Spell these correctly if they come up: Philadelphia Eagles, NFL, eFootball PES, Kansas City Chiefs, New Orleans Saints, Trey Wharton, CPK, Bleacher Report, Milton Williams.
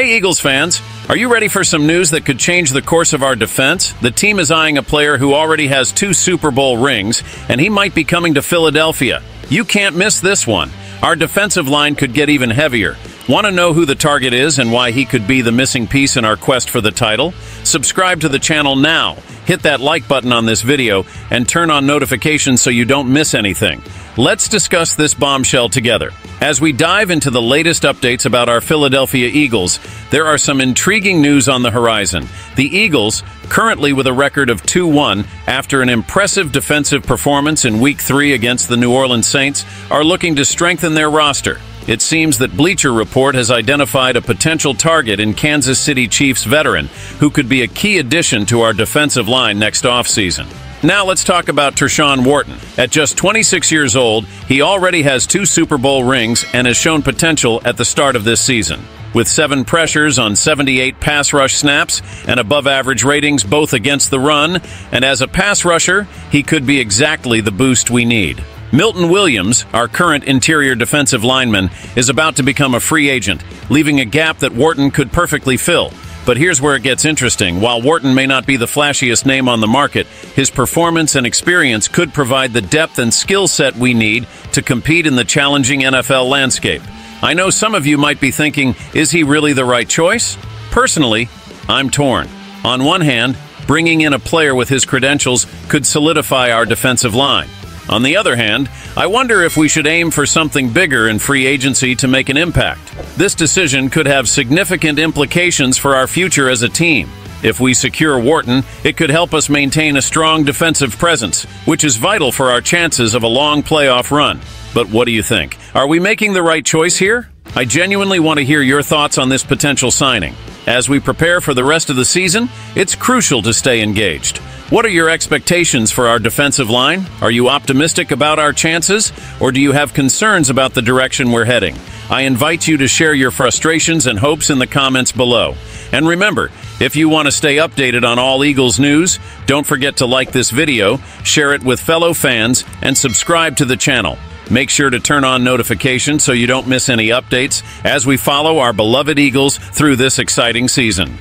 Hey, Eagles fans, are you ready for some news that could change the course of our defense? The team is eyeing a player who already has 2 Super Bowl rings, and he might be coming to Philadelphia. You can't miss this one. Our defensive line could get even heavier. Want to know who the target is and why he could be the missing piece in our quest for the title? Subscribe to the channel now, hit that like button on this video, and turn on notifications so you don't miss anything. Let's discuss this bombshell together. As we dive into the latest updates about our Philadelphia Eagles, there are some intriguing news on the horizon. The Eagles, currently with a record of 2-1 after an impressive defensive performance in Week 3 against the New Orleans Saints, are looking to strengthen their roster. It seems that Bleacher Report has identified a potential target in Kansas City Chiefs veteran who could be a key addition to our defensive line next offseason. Now let's talk about Trey Wharton. At just 26 years old, he already has 2 Super Bowl rings and has shown potential at the start of this season. With 7 pressures on 78 pass rush snaps and above-average ratings both against the run, and as a pass rusher, he could be exactly the boost we need. Milton Williams, our current interior defensive lineman, is about to become a free agent, leaving a gap that Wharton could perfectly fill. But here's where it gets interesting. While Wharton may not be the flashiest name on the market, his performance and experience could provide the depth and skill set we need to compete in the challenging NFL landscape. I know some of you might be thinking, is he really the right choice? Personally, I'm torn. On one hand, bringing in a player with his credentials could solidify our defensive line. On the other hand, I wonder if we should aim for something bigger in free agency to make an impact. This decision could have significant implications for our future as a team. If we secure Wharton, it could help us maintain a strong defensive presence, which is vital for our chances of a long playoff run. But what do you think? Are we making the right choice here? I genuinely want to hear your thoughts on this potential signing. As we prepare for the rest of the season, it's crucial to stay engaged. What are your expectations for our defensive line? Are you optimistic about our chances, or do you have concerns about the direction we're heading? I invite you to share your frustrations and hopes in the comments below. And remember, if you want to stay updated on all Eagles news, don't forget to like this video, share it with fellow fans, and subscribe to the channel. Make sure to turn on notifications so you don't miss any updates as we follow our beloved Eagles through this exciting season.